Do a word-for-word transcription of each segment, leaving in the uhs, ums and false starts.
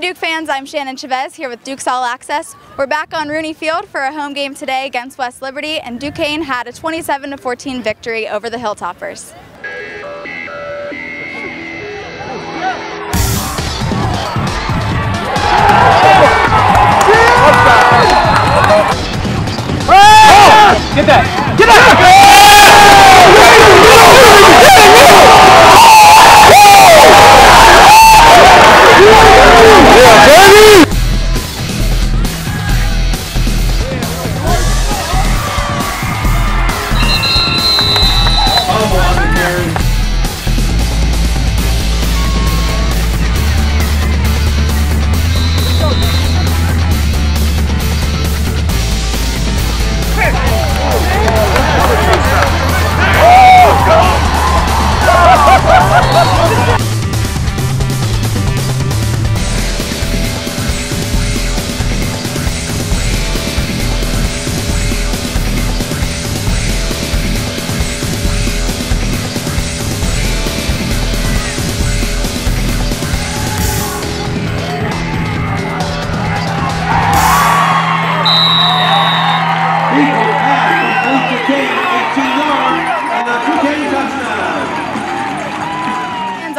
Hey Duke fans, I'm Shannon Chavez here with Duke's All Access. We're back on Rooney Field for a home game today against West Liberty, and Duquesne had a twenty-seven to fourteen victory over the Hilltoppers. Get that! Get that!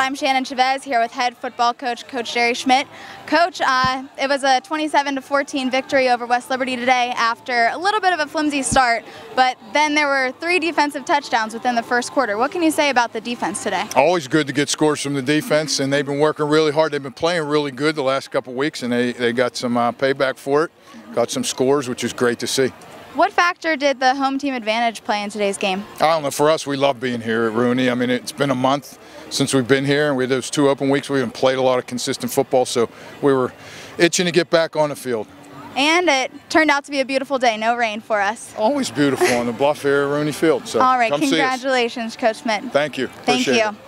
I'm Shannon Chavez here with head football coach, Coach Jerry Schmidt. Coach, uh, it was a twenty-seven to fourteen victory over West Liberty today after a little bit of a flimsy start, but then there were three defensive touchdowns within the first quarter. What can you say about the defense today? Always good to get scores from the defense, and they've been working really hard. They've been playing really good the last couple weeks, and they, they got some uh, payback for it, got some scores, which is great to see. What factor did the home team advantage play in today's game? I don't know. For us, we love being here at Rooney. I mean, it's been a month since we've been here, and we had those two open weeks. We haven't played a lot of consistent football, so we were itching to get back on the field. And it turned out to be a beautiful day. No rain for us. Always beautiful on the bluff here at Rooney Field. So all right, congratulations, Coach Schmidt. Thank you. Appreciate it. Thank you.